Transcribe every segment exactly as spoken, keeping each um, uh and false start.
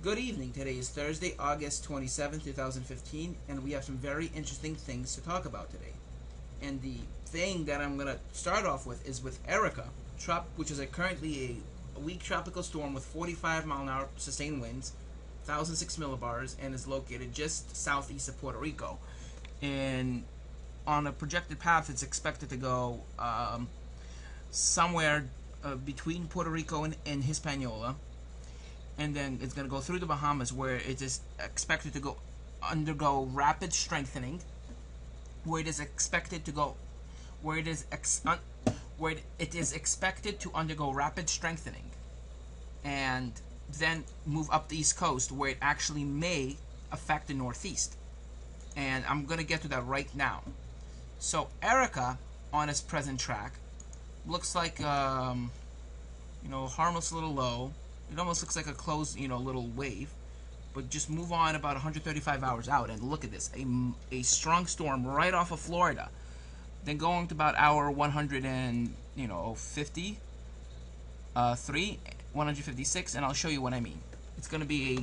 Good evening. Today is Thursday, August twenty-seventh, two thousand fifteen, and we have some very interesting things to talk about today. And the thing that I'm going to start off with is with Erika, trop which is a currently a weak tropical storm with forty-five mile an hour sustained winds, one thousand six millibars, and is located just southeast of Puerto Rico. And on a projected path, it's expected to go um, somewhere uh, between Puerto Rico and, and Hispaniola. And then it's going to go through the Bahamas, where it is expected to go undergo rapid strengthening, where it is expected to go, where it is ex un, where it, it is expected to undergo rapid strengthening, and then move up the East Coast, where it actually may affect the Northeast. And I'm going to get to that right now. So Erika, on its present track, looks like um, you know, harmless little low. It almost looks like a closed, you know, little wave, but just move on about one hundred thirty-five hours out and look at this, a, a strong storm right off of Florida, then going to about hour one hundred fifty-three, one hundred fifty-six, and I'll show you what I mean. It's going to be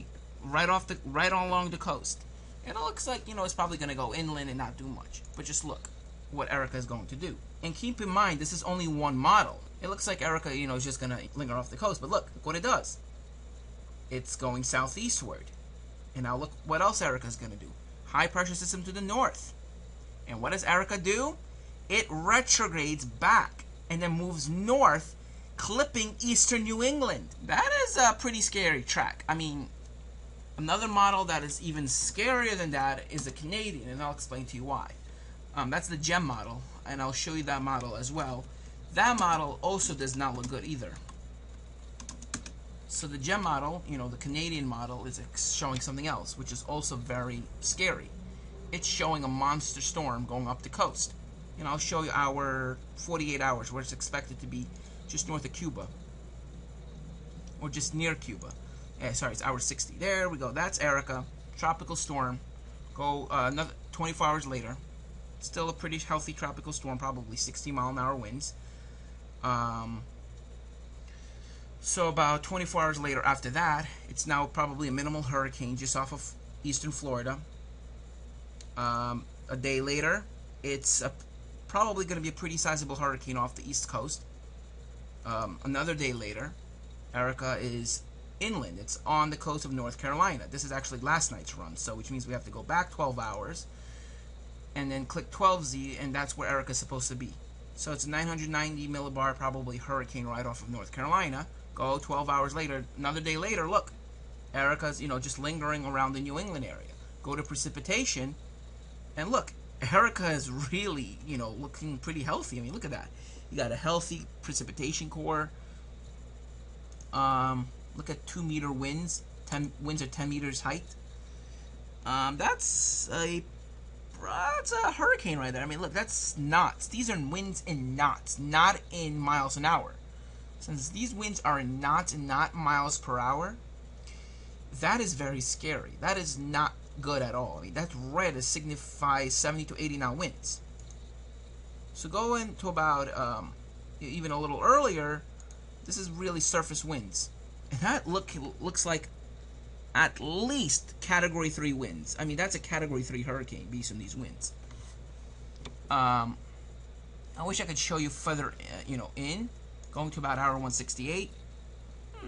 a, right off the, right along the coast, and it looks like, you know, it's probably going to go inland and not do much, but just look what Erika is going to do. And keep in mind, this is only one model. It looks like Erika, you know, is just going to linger off the coast. But look, look what it does. It's going southeastward. And now look what else Erika is going to do. High pressure system to the north. And what does Erika do? It retrogrades back and then moves north, clipping eastern New England. That is a pretty scary track. I mean, another model that is even scarier than that is the Canadian, and I'll explain to you why. Um, that's the GEM model, and I'll show you that model as well. That model also does not look good either. So the GEM model, you know, the Canadian model, is showing something else, which is also very scary. It's showing a monster storm going up the coast. And I'll show you our forty-eight hours, where it's expected to be just north of Cuba. Or just near Cuba. Eh, sorry, it's hour sixty. There we go. That's Erika. Tropical storm. Go uh, another twenty-four hours later. Still a pretty healthy tropical storm, probably sixty mile an hour winds. Um, so about twenty-four hours later after that, it's now probably a minimal hurricane just off of eastern Florida. Um, a day later, it's a, probably going to be a pretty sizable hurricane off the east coast. Um, another day later, Erika is inland. It's on the coast of North Carolina. This is actually last night's run, so which means we have to go back twelve hours and then click twelve Z, and that's where Erika is supposed to be. So it's a nine hundred ninety millibar probably hurricane right off of North Carolina. Go twelve hours later, another day later, look, Erika's, you know, just lingering around the New England area. Go to precipitation, and look, Erika is really, you know, looking pretty healthy. I mean, look at that. You got a healthy precipitation core. Um, look at two meter winds. Ten, winds are ten meters height. Um, that's a... That's a hurricane right there. I mean, look, that's knots. These are winds in knots, not in miles an hour. Since these winds are in knots and not miles per hour, that is very scary. That is not good at all. I mean, that red is signifies seventy to eighty knot winds. So go into about um, even a little earlier. This is really surface winds, and that look looks like at least category three winds. I mean, that's a category three hurricane based on these winds. Um, I wish I could show you further, uh, you know, in going to about hour one sixty-eight,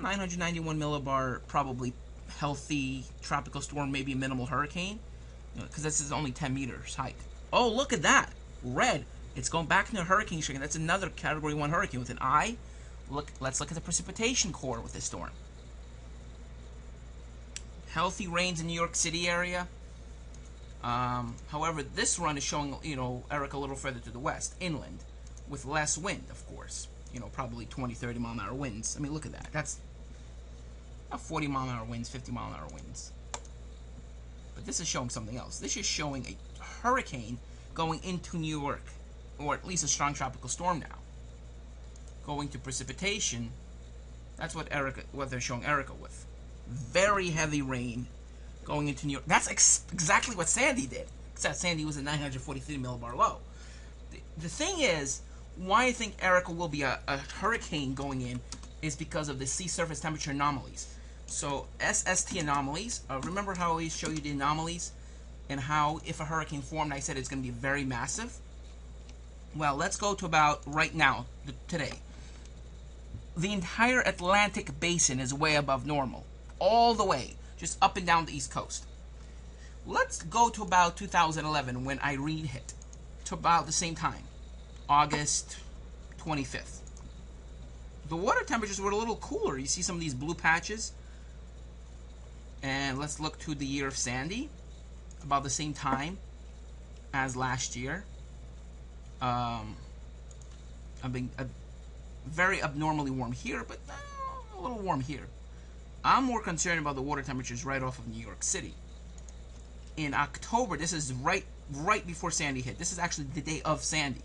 nine hundred ninety-one millibar, probably healthy tropical storm, maybe minimal hurricane, because you know, this is only ten meters height. Oh, look at that red! It's going back into a hurricane shaking. That's another category one hurricane with an eye. Look, let's look at the precipitation core with this storm. Healthy rains in New York City area. Um, however, this run is showing, you know, Erika a little further to the west, inland, with less wind, of course. You know, probably twenty, thirty mile an hour winds. I mean, look at that. That's not forty mile an hour winds, fifty mile an hour winds. But this is showing something else. This is showing a hurricane going into New York, or at least a strong tropical storm now. Going to precipitation. That's what Erika, what they're showing Erika with. Very heavy rain going into New York. That's ex exactly what Sandy did, except Sandy was a nine hundred forty-three millibar low. The, the thing is, why I think Erika will be a, a hurricane going in is because of the sea surface temperature anomalies. So S S T anomalies, uh, remember how I always show you the anomalies and how if a hurricane formed, I said it's going to be very massive? Well, let's go to about right now, today. The entire Atlantic basin is way above normal, all the way, just up and down the East Coast. Let's go to about two thousand eleven when Irene hit, to about the same time, August twenty-fifth. The water temperatures were a little cooler. You see some of these blue patches. And let's look to the year of Sandy, about the same time as last year. Um, I've been uh, very abnormally warm here, but uh, a little warm here. I'm more concerned about the water temperatures right off of New York City. In October, this is right right before Sandy hit. This is actually the day of Sandy.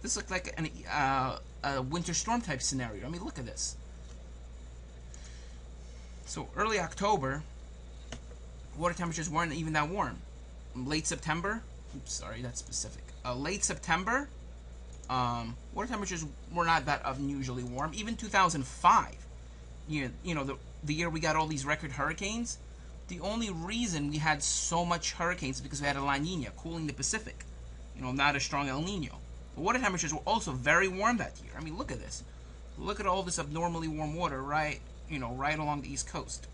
This looked like an, uh, a winter storm type scenario. I mean, look at this. So early October, water temperatures weren't even that warm. Late September, oops, sorry, that's specific. Uh, late September, um, water temperatures were not that unusually warm. Even two thousand five, you know, you know the, the year we got all these record hurricanes, the only reason we had so much hurricanes is because we had a La Nina cooling the Pacific. You know, not a strong El Nino. The water temperatures were also very warm that year. I mean, look at this. Look at all this abnormally warm water right, you know, right along the East Coast.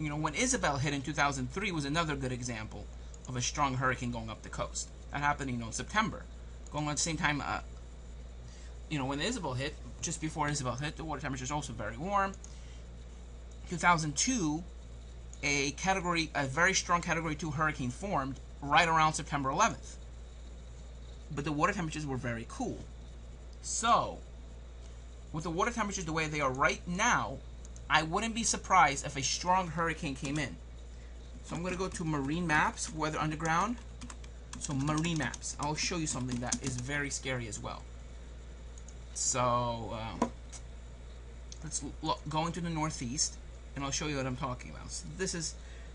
You know, when Isabel hit in two thousand three was another good example of a strong hurricane going up the coast. That happened, you know, in September. Going on at the same time, uh, you know, when Isabel hit, just before Isabel hit, the water temperatures also very warm. two thousand two, a category, a very strong Category two hurricane formed right around September eleventh. But the water temperatures were very cool. So, with the water temperatures the way they are right now, I wouldn't be surprised if a strong hurricane came in. So I'm going to go to Marine Maps, Weather Underground. So Marine Maps. I'll show you something that is very scary as well. So, um, let's look, go into the Northeast, and I'll show you what I'm talking about. So this is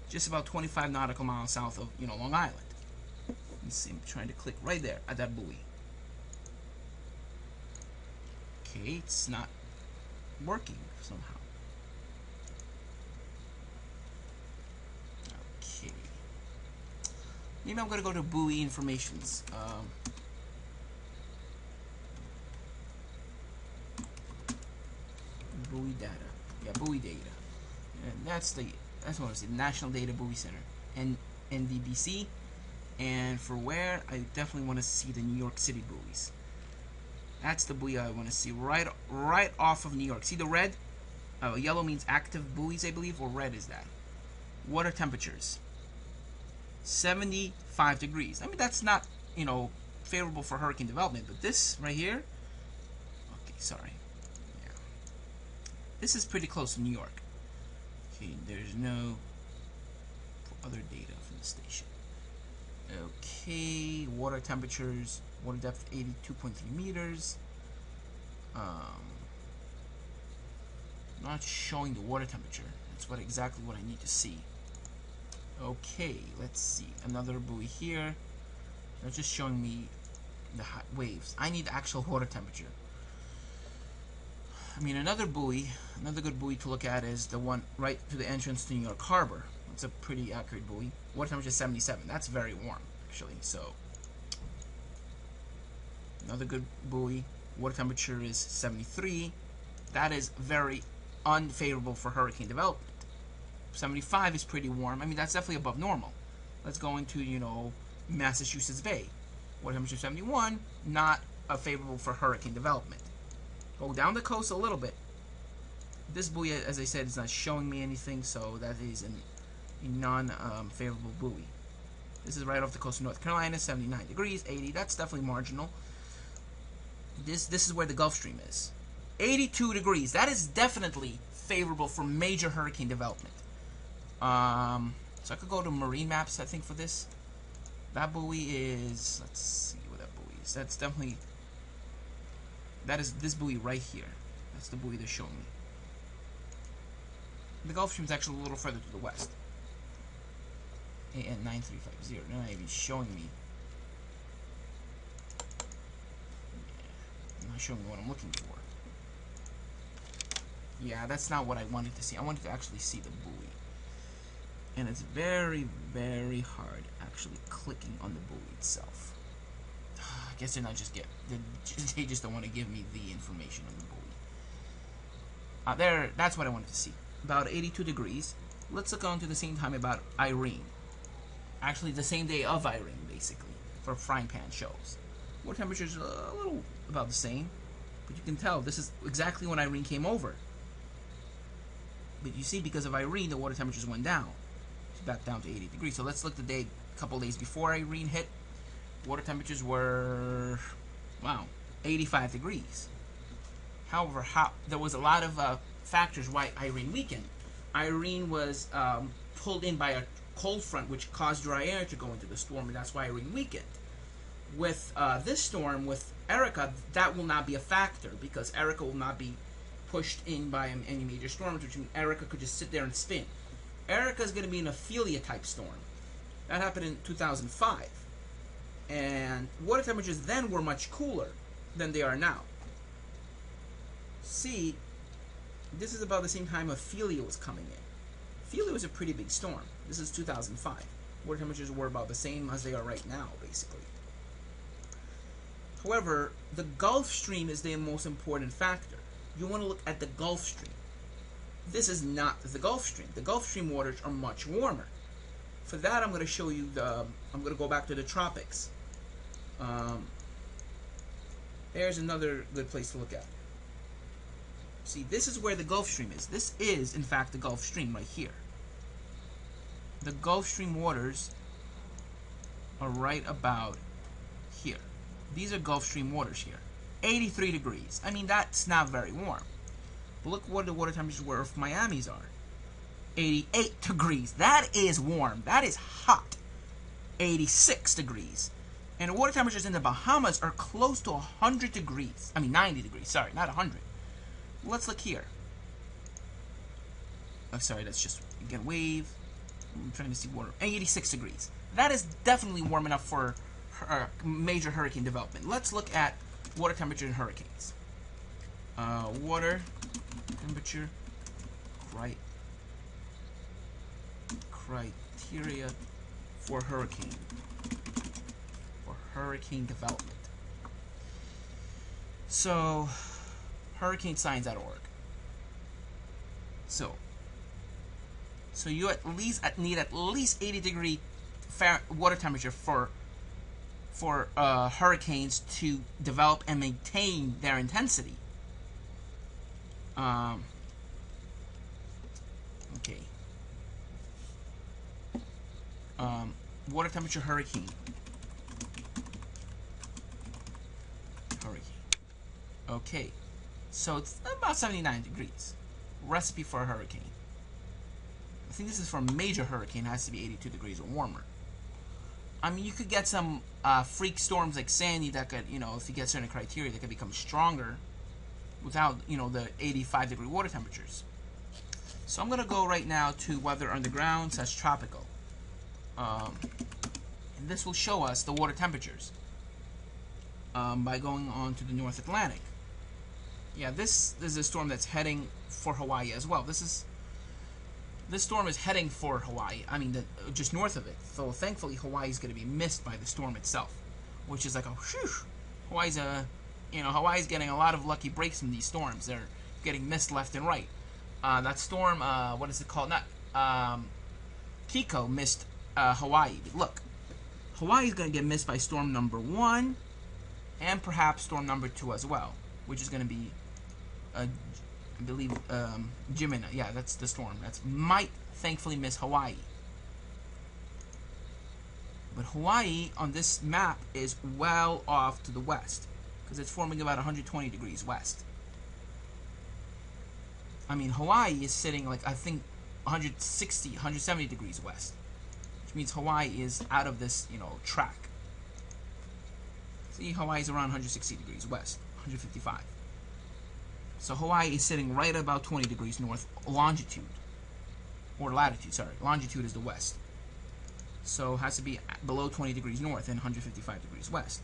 just about twenty-five nautical miles south of, you know, Long Island. Let's see, I'm trying to click right there at that buoy. Okay, it's not working somehow. Okay. Maybe I'm going to go to buoy informations. Um, buoy data. Yeah, buoy data. And that's the, that's what I said, National Data Buoy Center, and N D B C. And for where, I definitely want to see the New York City buoys. That's the buoy I want to see, right right off of New York. See the red? Uh, yellow means active buoys, I believe, or red is that. Water temperatures. seventy-five degrees. I mean, that's not, you know, favorable for hurricane development, but this right here, okay, sorry. Yeah. This is pretty close to New York. Okay, there's no other data from the station. Okay, water temperatures, water depth eighty-two point three meters. Um, not showing the water temperature. That's what exactly what I need to see. Okay, let's see another buoy here. They're just showing me the hot waves. I need the actual water temperature. I mean, another buoy, another good buoy to look at is the one right to the entrance to New York Harbor. It's a pretty accurate buoy. Water temperature is seventy-seven. That's very warm, actually. So, another good buoy. Water temperature is seventy-three. That is very unfavorable for hurricane development. seventy-five is pretty warm. I mean, that's definitely above normal. Let's go into, you know, Massachusetts Bay. Water temperature seventy-one. Not uh, favorable for hurricane development. Go down the coast a little bit. This buoy, as I said, is not showing me anything, so that is an non-favorable um, buoy. This is right off the coast of North Carolina, seventy-nine degrees, eighty. That's definitely marginal. This this is where the Gulf Stream is. eighty-two degrees. That is definitely favorable for major hurricane development. Um, so I could go to Marine Maps, I think, for this. That buoy is, let's see what that buoy is. That's definitely, that is this buoy right here. That's the buoy they're showing me. The Gulf Stream is actually a little further to the west. A N nine three five zero. They're not even showing me. Yeah, not showing me what I'm looking for. Yeah, that's not what I wanted to see. I wanted to actually see the buoy. And it's very, very hard actually clicking on the buoy itself. I guess they're not just get... They just don't want to give me the information on the buoy. Uh, there, that's what I wanted to see. About eighty-two degrees. Let's look on to the same time about Irene. Actually, the same day of Irene, basically, for frying pan shows. Water temperature's a little about the same. But you can tell, this is exactly when Irene came over. But you see, because of Irene, the water temperatures went down. It's back down to eighty degrees. So let's look the day, a couple days before Irene hit. Water temperatures were, wow, eighty-five degrees. However, how, there was a lot of uh, factors why Irene weakened. Irene was um, pulled in by a cold front, which caused dry air to go into the storm, and that's why Irene weakened. With uh, this storm, with Erika, that will not be a factor, because Erika will not be pushed in by any major storms, which means Erika could just sit there and spin. Erika is going to be an Ophelia type storm. That happened in two thousand five. And water temperatures then were much cooler than they are now. See, this is about the same time Ophelia was coming in. Ophelia was a pretty big storm. This is two thousand five. Water temperatures were about the same as they are right now, basically. However, the Gulf Stream is the most important factor. You want to look at the Gulf Stream. This is not the Gulf Stream. The Gulf Stream waters are much warmer. For that, I'm going to show you the... I'm going to go back to the tropics. Um, there's another good place to look at. See, this is where the Gulf Stream is. This is, in fact, the Gulf Stream right here. The Gulf Stream waters are right about here. These are Gulf Stream waters here. eighty-three degrees. I mean, that's not very warm. But look what the water temperatures were of Miami's are. eighty-eight degrees. That is warm. That is hot. eighty-six degrees. And the water temperatures in the Bahamas are close to one hundred degrees. I mean, ninety degrees. Sorry, not one hundred. Let's look here. Oh, sorry, that's just, again, wave. I'm trying to see water. eighty-six degrees. That is definitely warm enough for her, major hurricane development. Let's look at water temperature in hurricanes. Uh, water temperature cri criteria for hurricane. For hurricane development. So, hurricane signs dot org. So, so you at least at need at least eighty degree water temperature for for uh, hurricanes to develop and maintain their intensity. Um, okay. Um, water temperature hurricane. Hurricane. Okay. So it's about seventy-nine degrees. Recipe for a hurricane. I think this is for a major hurricane. It has to be eighty-two degrees or warmer. I mean, you could get some uh, freak storms like Sandy that could, you know, if you get certain criteria, that could become stronger without, you know, the eighty-five degree water temperatures. So I'm going to go right now to weather underground slash tropical. Um, and this will show us the water temperatures um, by going on to the North Atlantic. Yeah, this, this is a storm that's heading for Hawaii as well. This is this storm is heading for Hawaii. I mean, the, just north of it. So thankfully, Hawaii is going to be missed by the storm itself, which is like a whew. Hawaii's a you know Hawaii's getting a lot of lucky breaks from these storms. They're getting missed left and right. Uh, that storm, uh, what is it called? Not um, Kiko missed uh, Hawaii. But look, Hawaii's going to get missed by storm number one, and perhaps storm number two as well, which is going to be. Uh, I believe um, Jimena, yeah, that's the storm. That's might thankfully miss Hawaii. But Hawaii on this map is well off to the west because it's forming about one hundred twenty degrees west. I mean, Hawaii is sitting like, I think, one hundred sixty, one hundred seventy degrees west, which means Hawaii is out of this, you know, track. See, Hawaii is around one hundred sixty degrees west, one hundred fifty-five. So Hawaii is sitting right about twenty degrees north longitude, or latitude, sorry. Longitude is the west. So it has to be below twenty degrees north and one hundred fifty-five degrees west.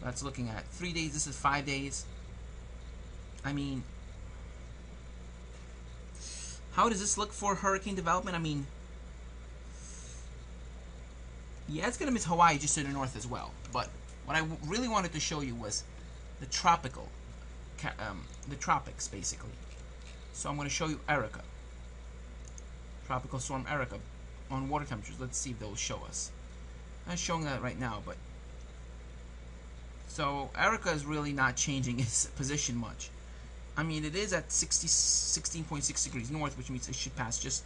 So that's looking at three days. This is five days. I mean, How does this look for hurricane development? I mean, yeah, it's gonna miss Hawaii just to the north as well. But what I w really wanted to show you was the tropical, um, the tropics basically. So I'm gonna show you Erika, tropical storm Erika, on water temperatures. Let's see if they'll show us. I'm not showing that right now, but so Erika is really not changing its position much. I mean, it is at sixteen point six degrees north, which means it should pass just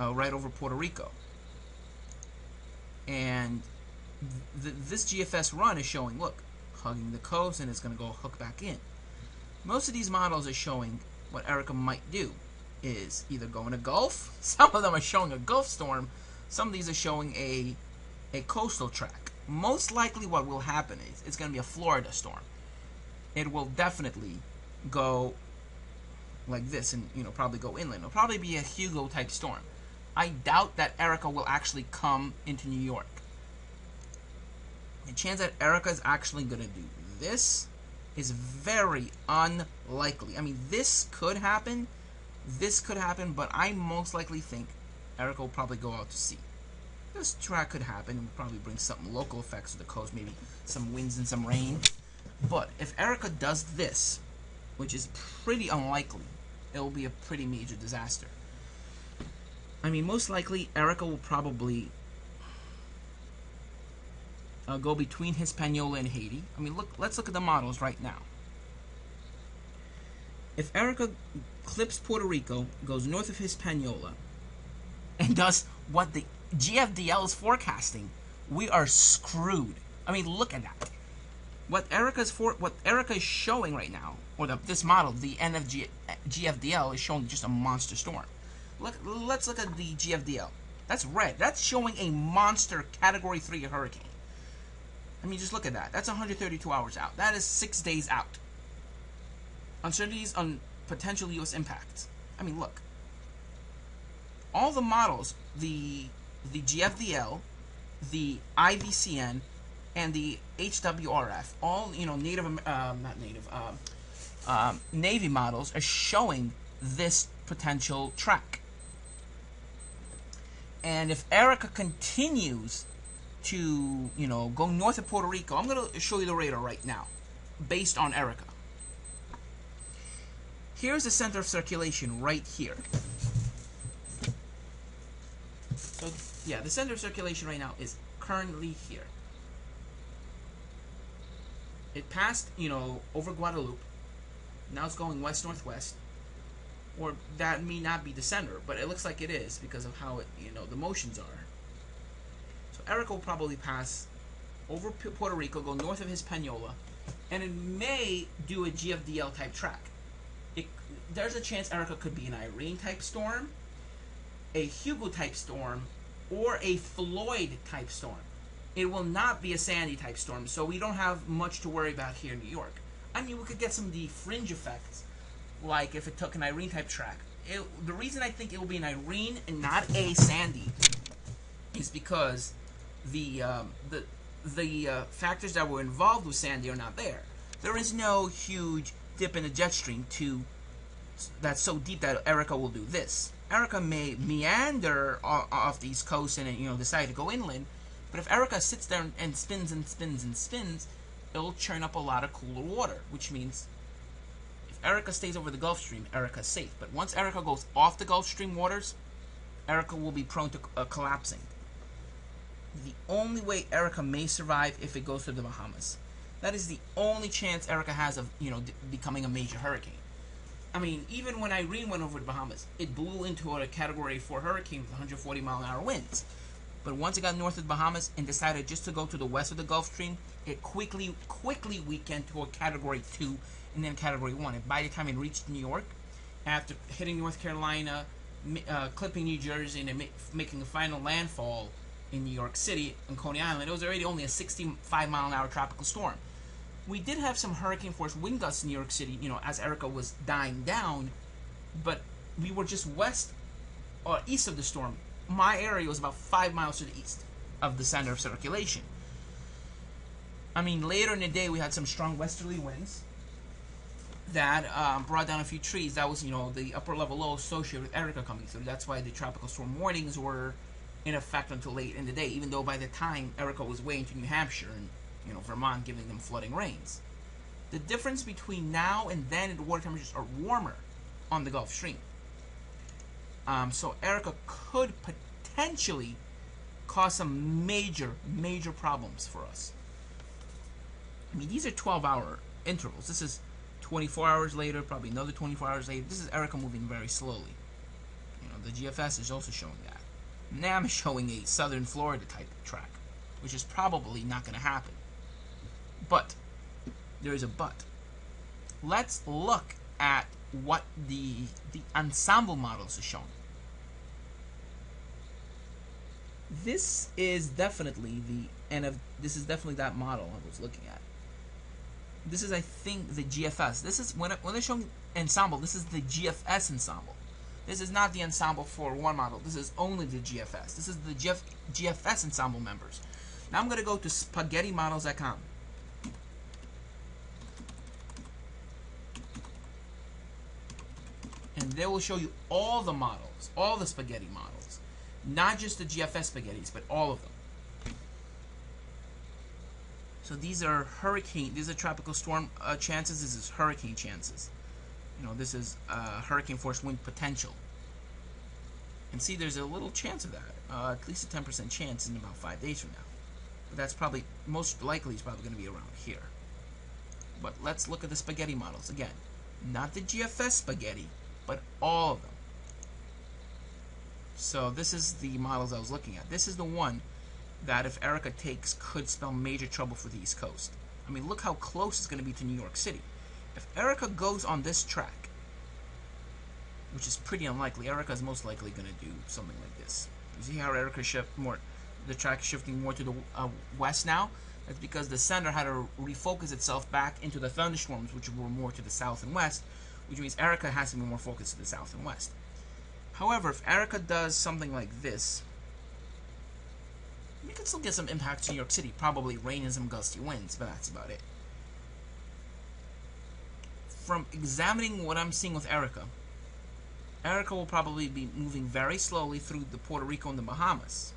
uh, right over Puerto Rico. And th this G F S run is showing, look, hugging the coast, and it's going to go hook back in. Most of these models are showing what Erika might do is either go in a gulf. Some of them are showing a gulf storm. Some of these are showing a, a coastal track. Most likely what will happen is it's going to be a Florida storm. It will definitely go like this and, you know, probably go inland. It'll probably be a Hugo type storm. I doubt that Erika will actually come into New York. The chance that Erika is actually going to do this is very unlikely. I mean, this could happen. This could happen, but I most likely think Erika will probably go out to sea. This track could happen and probably bring some local effects to the coast, maybe some winds and some rain. But if Erika does this, which is pretty unlikely, it will be a pretty major disaster. I mean, most likely, Erika will probably uh, go between Hispaniola and Haiti. I mean, look, let's look at the models right now. If Erika clips Puerto Rico, goes north of Hispaniola, and does what the G F D L is forecasting, we are screwed. I mean, look at that. What Erika's for, what Erika is showing right now, or the, this model, the N F G F D L is showing just a monster storm. Look, let's look at the G F D L. That's red. That's showing a monster Category Three hurricane. I mean, just look at that. That's one hundred thirty-two hours out. That is six days out. Uncertainties on potential U S impacts. I mean, look. All the models, the the G F D L, the I B C N, and the H W R F, all, you know, Native, um, not Native, um, um, Navy models are showing this potential track. And if Erika continues to, you know, go north of Puerto Rico, I'm going to show you the radar right now, based on Erika. Here's the center of circulation right here. So, yeah, the center of circulation right now is currently here. It passed, you know, over Guadeloupe. Now it's going west-northwest. Or that may not be the center, but it looks like it is because of how, it, you know, the motions are. So Erika will probably pass over Puerto Rico, go north of Hispaniola, and it may do a G F D L-type track. It, there's a chance Erika could be an Irene-type storm, a Hugo-type storm, or a Floyd-type storm. It will not be a Sandy type storm, so we don't have much to worry about here in New York. I mean, we could get some of the fringe effects, like if it took an Irene type track. It, the reason I think it will be an Irene and not a Sandy is because the um, the the uh, factors that were involved with Sandy are not there. There is no huge dip in the jet stream to that's so deep that Erika will do this. Erika may meander off the East Coast and, you know, decide to go inland. But if Erika sits there and spins and spins and spins, it'll churn up a lot of cooler water, which means if Erika stays over the Gulf Stream, Erika's safe. But once Erika goes off the Gulf Stream waters, Erika will be prone to uh, collapsing. The only way Erika may survive if it goes to the Bahamas. That is the only chance Erika has of, you know, d becoming a major hurricane. I mean, even when Irene went over the Bahamas, it blew into a Category four hurricane with one hundred forty mile an hour winds. But once it got north of the Bahamas and decided just to go to the west of the Gulf Stream, it quickly, quickly weakened to a Category two and then Category one. And by the time it reached New York, after hitting North Carolina, uh, clipping New Jersey, and it making a final landfall in New York City and Coney Island, it was already only a sixty-five mile an hour tropical storm. We did have some hurricane force wind gusts in New York City, you know, as Erika was dying down, but we were just west or east of the storm. My area was about five miles to the east of the center of circulation. I mean, later in the day, we had some strong westerly winds. that um, brought down a few trees. That was, you know, the upper level low associated with Erika coming through. That's why the tropical storm warnings were in effect until late in the day, even though by the time Erika was way into New Hampshire and, you know, Vermont, giving them flooding rains. The difference between now and then in the water temperatures are warmer on the Gulf Stream. Um, so Erika could potentially cause some major, major problems for us. I mean, these are twelve hour intervals. This is twenty-four hours later, probably another twenty-four hours later. This is Erika moving very slowly. You know, the G F S is also showing that. Now I'm showing a southern Florida type track, which is probably not going to happen. But there is a but. Let's look at what the the ensemble models are showing. This is definitely the end of this is definitely that model I was looking at. This is, I think, the G F S. This is when when they're showing ensemble. This is the G F S ensemble. This is not the ensemble for one model. This is only the G F S. This is the G F, G F S ensemble members. Now I'm going to go to spaghetti models dot com. And they will show you all the models, all the spaghetti models. Not just the G F S spaghettis, but all of them. So these are hurricane, these are tropical storm uh, chances, this is hurricane chances. You know, this is uh, hurricane force wind potential. And see, there's a little chance of that. Uh, at least a ten percent chance in about five days from now. But that's probably, most likely, it's probably going to be around here. But let's look at the spaghetti models. Again, not the G F S spaghetti, but all of them. So this is the models I was looking at. This is the one that if Erika takes could spell major trouble for the East Coast. I mean, look how close it's going to be to New York City. If Erika goes on this track, which is pretty unlikely, Erika is most likely going to do something like this. You see how Erika shift more, the track shifting more to the uh, west now? That's because the center had to refocus itself back into the thunderstorms, which were more to the south and west, which means Erika has to be more focused to the south and west. However, if Erika does something like this, you can still get some impact to New York City, probably rain and some gusty winds, but that's about it. From examining what I'm seeing with Erika, Erika will probably be moving very slowly through the Puerto Rico and the Bahamas.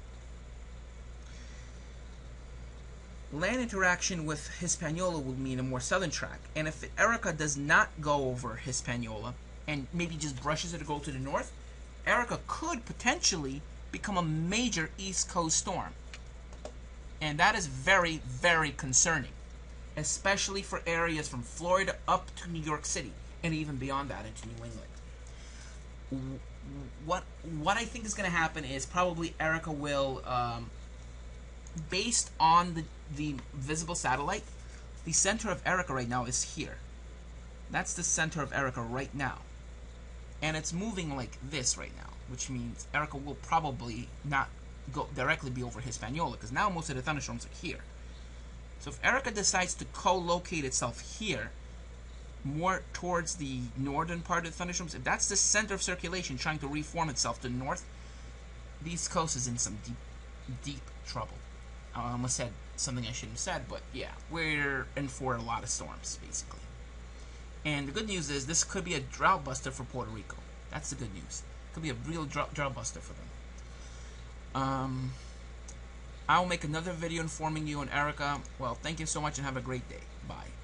Land interaction with Hispaniola would mean a more southern track, and if Erika does not go over Hispaniola and maybe just brushes it to go to the north, Erika could potentially become a major East Coast storm, and that is very, very concerning, especially for areas from Florida up to New York City and even beyond that into New England. What what I think is going to happen is probably Erika will, um, based on the the visible satellite, the center of Erika right now is here. That's the center of Erika right now, and it's moving like this right now, which means Erika will probably not go directly be over Hispaniola, because now most of the thunderstorms are here. So if Erika decides to co-locate itself here, more towards the northern part of the thunderstorms, if that's the center of circulation trying to reform itself to the north, the East Coast is in some deep, deep trouble. I almost said something I shouldn't have said, but yeah, we're in for a lot of storms, basically. And the good news is this could be a drought buster for Puerto Rico. That's the good news. It could be a real drought, drought buster for them. Um... I'll make another video informing you on Erika. Well, thank you so much and have a great day. Bye.